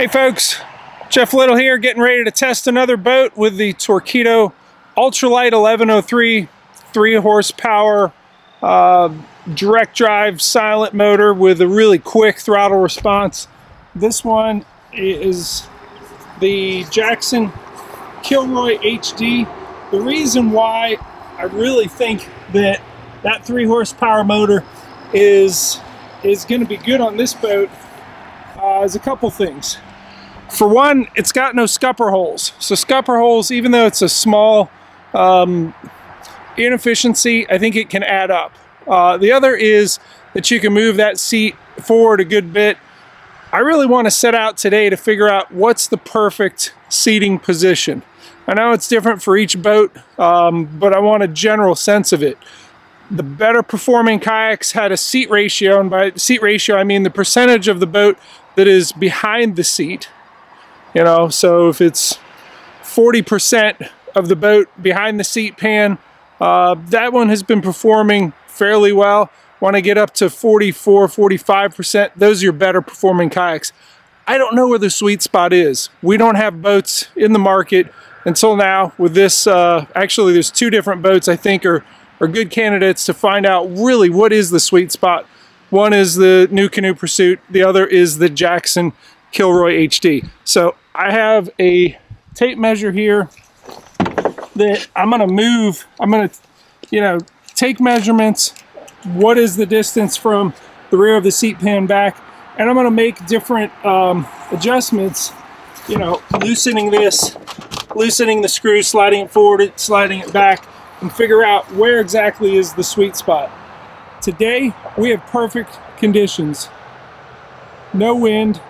Hey folks, Jeff Little here, getting ready to test another boat with the Torqeedo Ultralight 1103 3 horsepower direct drive silent motor with a really quick throttle response. This one is the Jackson Kilroy HD. The reason why I really think that 3 horsepower motor is going to be good on this boat is a couple things. For one, it's got no scupper holes. So scupper holes, even though it's a small inefficiency, I think it can add up. The other is that you can move that seat forward a good bit. I really want to set out today to figure out what's the perfect seating position. I know it's different for each boat, but I want a general sense of it. The better performing kayaks had a seat ratio, and by seat ratio I mean the percentage of the boat that is behind the seat. You know, so if it's 40% of the boat behind the seat pan, that one has been performing fairly well. Want to get up to 44, 45%. Those are your better performing kayaks. I don't know where the sweet spot is. We don't have boats in the market until now with this. Actually, there's two different boats I think are good candidates to find out really what is the sweet spot. One is the New Canoe Pursuit, the other is the Jackson Kilroy HD. So I have a tape measure here that I'm gonna move, take measurements, what is the distance from the rear of the seat pan back, and I'm gonna make different adjustments, you know, loosening this, loosening the screw, sliding it forward, sliding it back, and figure out where exactly is the sweet spot. Today, we have perfect conditions. No wind,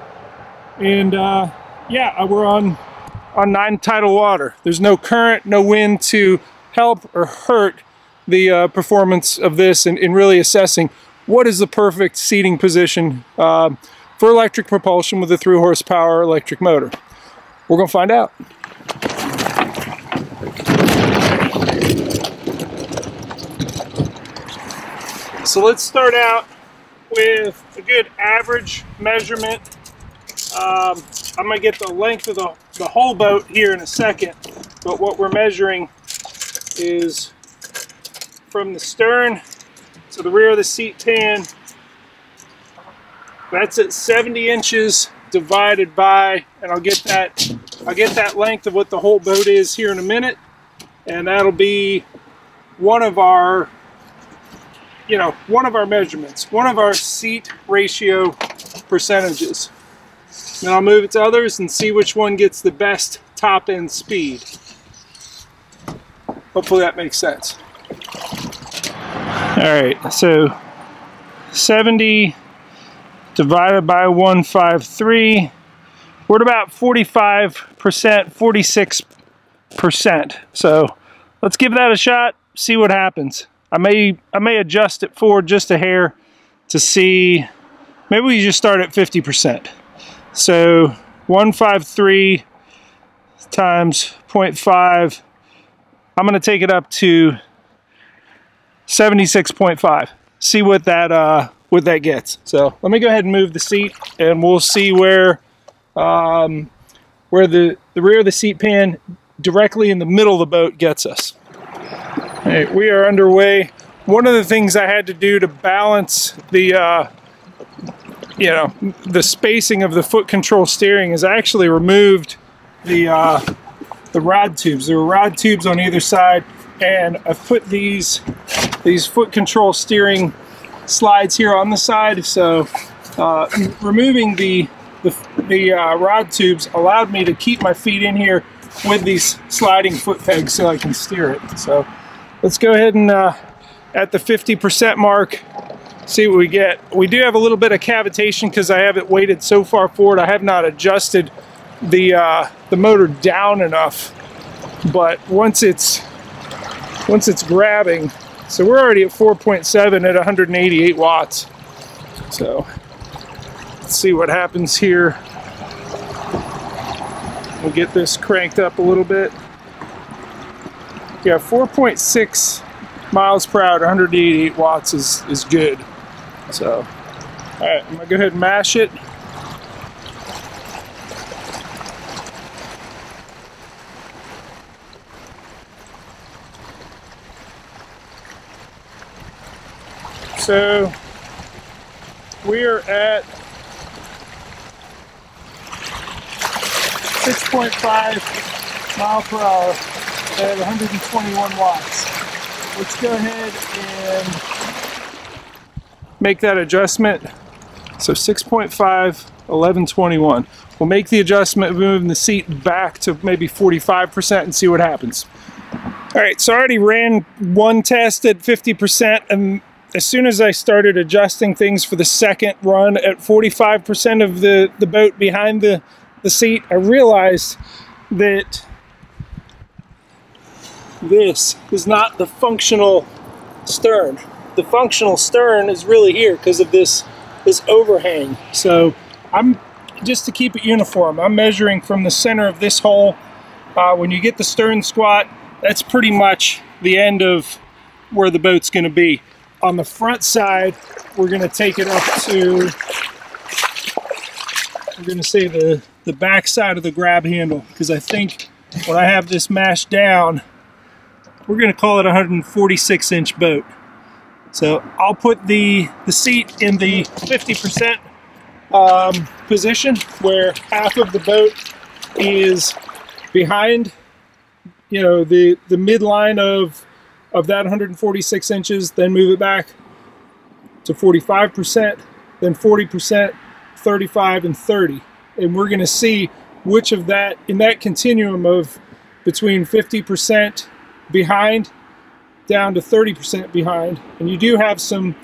and yeah, we're on 9 tidal water. There's no current, no wind to help or hurt the performance of this, and really assessing what is the perfect seating position for electric propulsion with a 3 horsepower electric motor. We're gonna find out. So let's start out with a good average measurement. I'm going to get the length of the whole boat here in a second, but what we're measuring is from the stern to the rear of the seat pan. That's at 70 inches divided by, and I'll get that length of what the whole boat is here in a minute, and that'll be one of our measurements, one of our seat ratio percentages. Then I'll move it to others and see which one gets the best top end speed. Hopefully that makes sense. All right, so 70 divided by 153, we're at about 45%, 46%. So let's give that a shot, see what happens. I may adjust it forward just a hair to see. Maybe we just start at 50%. So 153 times 0.5. I'm going to take it up to 76.5. See what that gets. So let me go ahead and move the seat, and we'll see where the rear of the seat pan directly in the middle of the boat gets us. All right, we are underway. One of the things I had to do to balance the, the spacing of the foot control steering is I actually removed the rod tubes. There were rod tubes on either side, and I put these foot control steering slides here on the side. So removing the rod tubes allowed me to keep my feet in here with these sliding foot pegs so I can steer it. So let's go ahead and, at the 50% mark, see what we get. We do have a little bit of cavitation because I have it weighted so far forward. I have not adjusted the motor down enough, but once it's grabbing, so we're already at 4.7 at 188 watts. So let's see what happens here. We'll get this cranked up a little bit. Yeah, 4.6 miles per hour, 188 watts is good. So, all right, I'm gonna go ahead and mash it. So we are at 6.5 mile per hour at 121 watts. Let's go ahead and make that adjustment. So 6.5, 1121. We'll make the adjustment, moving the seat back to maybe 45% and see what happens. All right, so I already ran one test at 50%, and as soon as I started adjusting things for the second run at 45% of the boat behind the seat, I realized that this is not the functional stern. The functional stern is really here because of this overhang. So I'm just to keep it uniform, I'm measuring from the center of this hole. When you get the stern squat, that's pretty much the end of where the boat's going to be. On the front side, we're going to take it up to, we're going to say the back side of the grab handle, because I think when I have this mashed down, we're going to call it a 146-inch boat. So I'll put the seat in the 50% position, where half of the boat is behind, you know, the midline of that 146 inches, then move it back to 45%, then 40%, 35, and 30. And we're gonna see which of that, in that continuum of between 50% behind down to 30% behind. And you do have some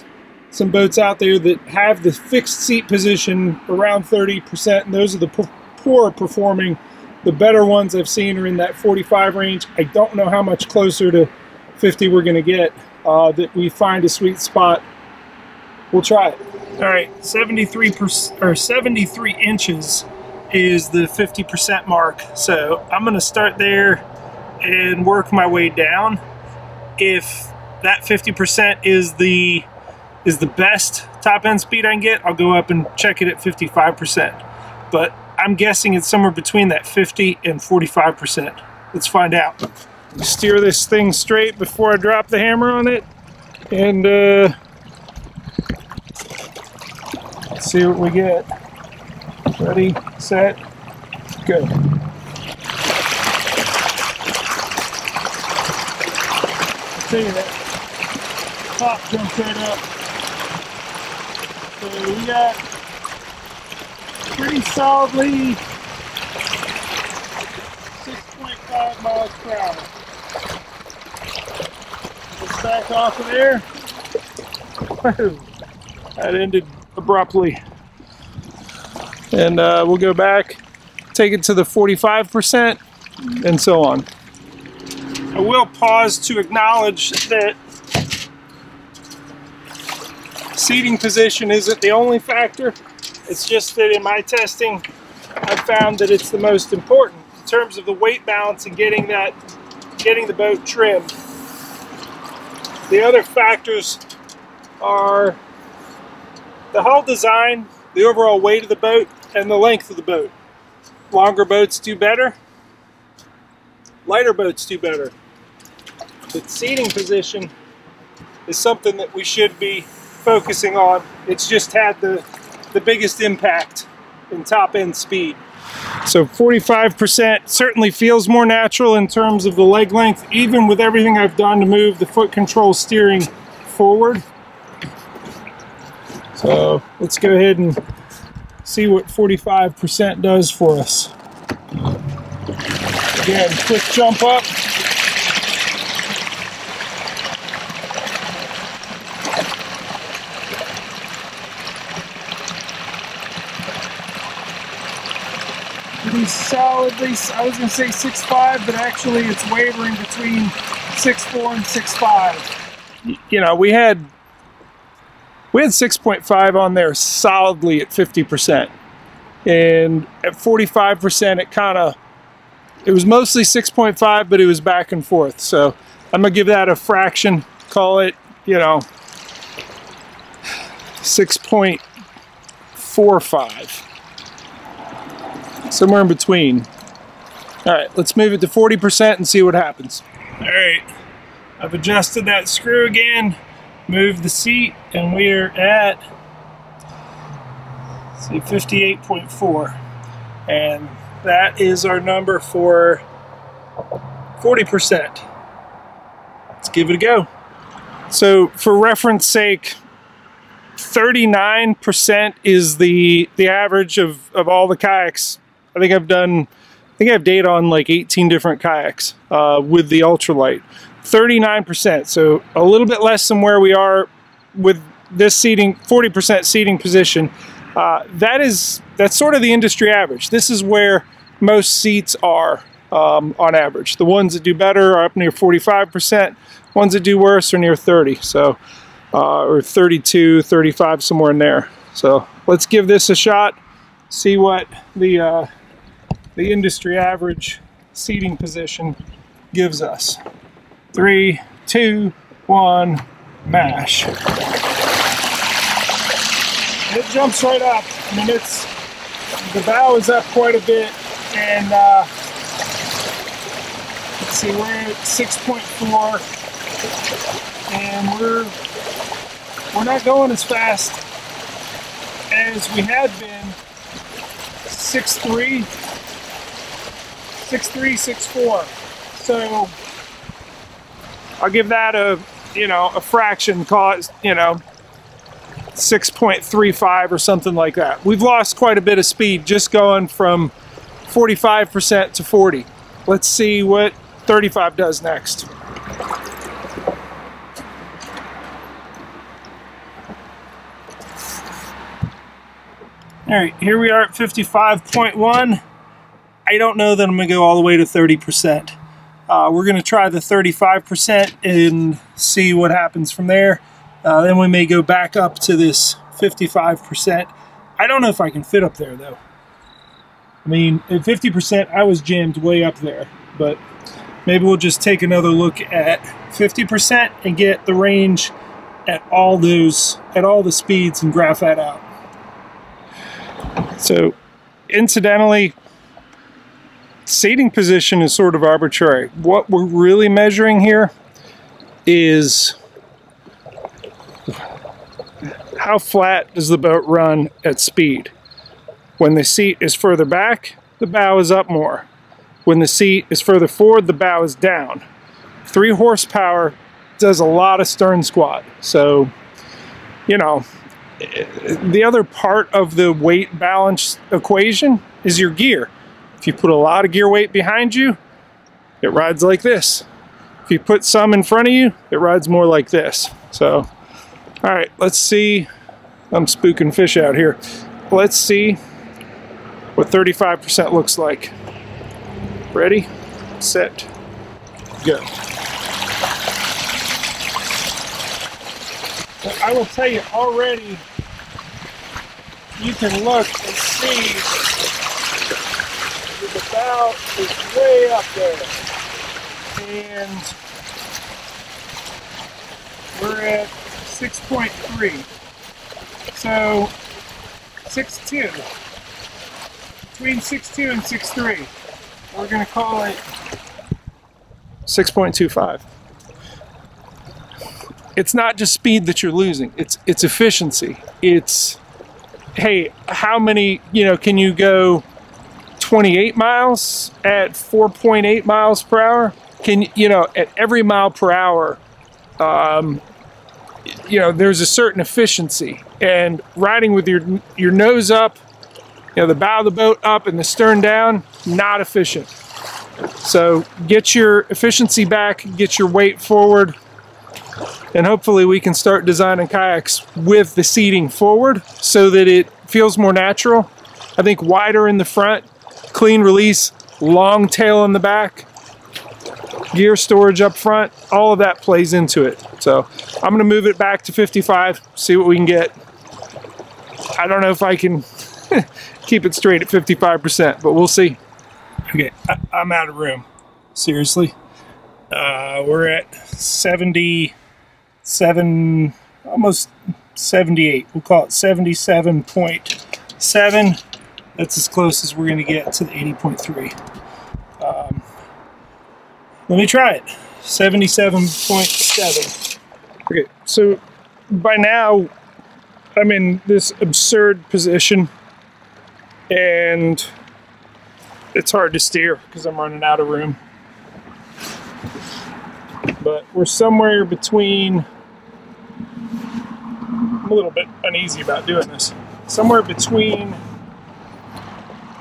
boats out there that have the fixed seat position around 30%, and those are the poorer performing. The better ones I've seen are in that 45 range. I don't know how much closer to 50 we're gonna get, that we find a sweet spot. We'll try it. All right, 73 inches is the 50% mark. So I'm gonna start there and work my way down. If that 50% is the best top end speed I can get, I'll go up and check it at 55%. But I'm guessing it's somewhere between that 50 and 45%. Let's find out. Steer this thing straight before I drop the hammer on it, and see what we get. Ready, set, go. I'll tell you that top jumps right up. So we got pretty solidly 6.5 miles per hour. Just back off of there. That ended abruptly. And we'll go back, take it to the 45%, and so on. I will pause to acknowledge that seating position isn't the only factor. It's just that in my testing, I found that it's the most important in terms of the weight balance and getting the boat trimmed. The other factors are the hull design, the overall weight of the boat, and the length of the boat. Longer boats do better. Lighter boats do better. But seating position is something that we should be focusing on. It's just had the biggest impact in top end speed. So 45% certainly feels more natural in terms of the leg length, even with everything I've done to move the foot control steering forward. So let's go ahead and see what 45% does for us. Again, quick jump up. Solidly, I was going to say 6.5, but actually it's wavering between 6.4 and 6.5. You know, we had 6.5 on there solidly at 50%, and at 45% it was mostly 6.5, but it was back and forth. So I'm gonna give that a fraction, call it, you know, 6.45. Somewhere in between. All right, let's move it to 40% and see what happens. All right, I've adjusted that screw again. move the seat, and we're at, see, 58.4, and that is our number for 40%. Let's give it a go. So for reference sake, 39% is the average of all the kayaks. I think I've done, I think I have data on like 18 different kayaks with the ultralight. 39%, so a little bit less than where we are with this seating, 40% seating position. That's sort of the industry average. This is where most seats are on average. The ones that do better are up near 45%. Ones that do worse are near 30. So, or 32, 35, somewhere in there. So let's give this a shot. See what the industry average seating position gives us. 3, 2, 1, mash. It jumps right up. I mean, it's, the bow is up quite a bit, and let's see, we're at 6.4, and we're not going as fast as we had been. 6.3, 6.3, 6.4. So I'll give that a, you know, a fraction, cause, you know, 6.35 or something like that. We've lost quite a bit of speed just going from 45% to 40. Let's see what 35 does next. All right, here we are at 55.1. I don't know that I'm gonna go all the way to 30%. We're gonna try the 35% and see what happens from there. Then we may go back up to this 55%. I don't know if I can fit up there, though. I mean, at 50%, I was jammed way up there. But maybe we'll just take another look at 50% and get the range at all those, at all the speeds, and graph that out. So, incidentally, seating position is sort of arbitrary. What we're really measuring here is how flat does the boat run at speed. When the seat is further back, the bow is up more. When the seat is further forward, the bow is down. 3 horsepower does a lot of stern squat. So, you know, the other part of the weight balance equation is your gear. If you put a lot of gear weight behind you, it rides like this. If you put some in front of you, it rides more like this. So, all right, let's see. I'm spooking fish out here. Let's see what 35% looks like. Ready, set, go. Well, I will tell you already, you can look and see the bow is way up there. And we're at 6.3. So 6.2, between 6.2 and 6.3, we're going to call it 6.25. It's not just speed that you're losing, it's efficiency. It's, hey, how many, you know, can you go 28 miles at 4.8 miles per hour? Can, you know, at every mile per hour, you know, there's a certain efficiency, and riding with your nose up, you know, the bow of the boat up and the stern down, not efficient. So get your efficiency back, get your weight forward, and hopefully we can start designing kayaks with the seating forward so that it feels more natural. I think wider in the front, clean release, long tail in the back, gear storage up front, all of that plays into it. So I'm going to move it back to 55, see what we can get. I don't know if I can keep it straight at 55%, but we'll see. Okay, I'm out of room. Seriously. We're at 77, almost 78. We'll call it 77.7. That's as close as we're going to get to the 80.3. Let me try it. 77.7. Okay, so by now I'm in this absurd position and it's hard to steer because I'm running out of room. But we're somewhere between, I'm a little bit uneasy about doing this, somewhere between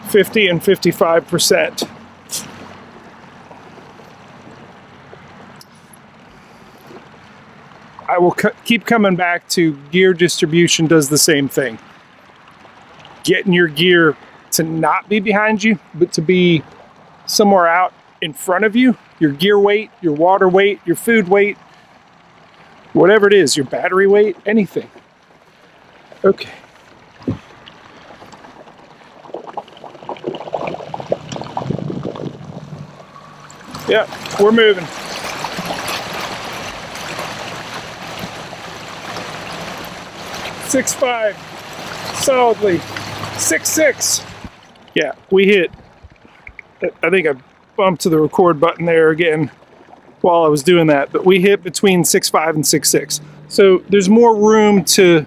50 and 55%. I will keep coming back to gear distribution does the same thing. Getting your gear to not be behind you, but to be somewhere out in front of you. Your gear weight, your water weight, your food weight, whatever it is, your battery weight, anything. Okay. Yeah, we're moving. Six-five, solidly. 6-6. Yeah, we hit. I think I bumped to the record button there again while I was doing that, but we hit between 6-5 and 6-6. So there's more room to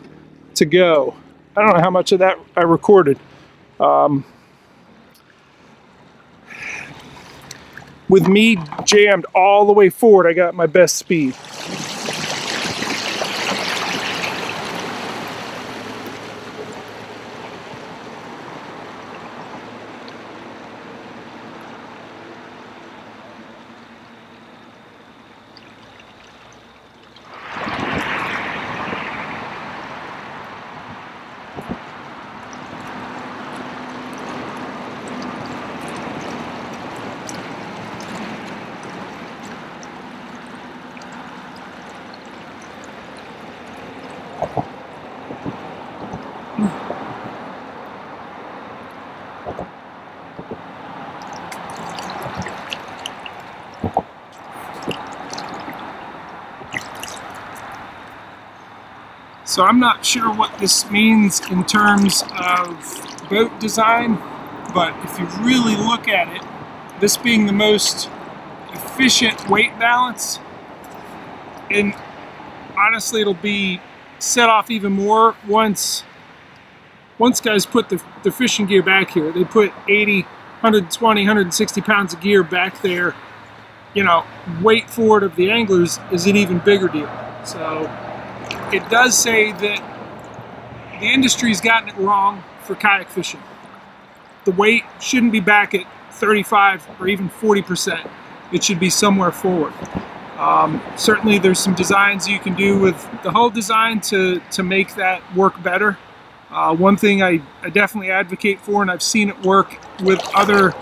go. I don't know how much of that I recorded. With me jammed all the way forward, I got my best speed. So I'm not sure what this means in terms of boat design, but if you really look at it, this being the most efficient weight balance, and honestly it'll be set off even more once guys put the fishing gear back here. They put 80, 120, 160 pounds of gear back there. You know, weight forward of the anglers is an even bigger deal. So it does say that the industry's gotten it wrong for kayak fishing. The weight shouldn't be back at 35 or even 40%. It should be somewhere forward. Certainly there's some designs you can do with the hull design to make that work better. One thing I definitely advocate for, and I've seen it work with other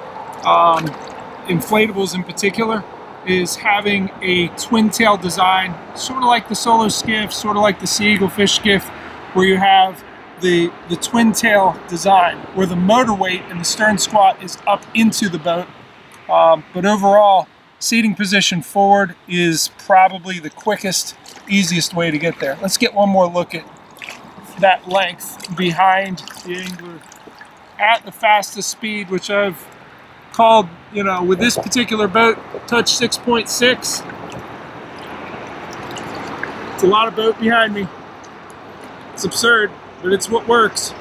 inflatables in particular, is having a twin tail design, sort of like the Solo Skiff, sort of like the Sea Eagle Fish Skiff, where you have the twin tail design, where the motor weight and the stern squat is up into the boat. But overall, seating position forward is probably the quickest, easiest way to get there. Let's get one more look at that length behind the angler at the fastest speed, which I've called, you know, with this particular boat, touch 6.6. It's a lot of boat behind me. It's absurd, but it's what works.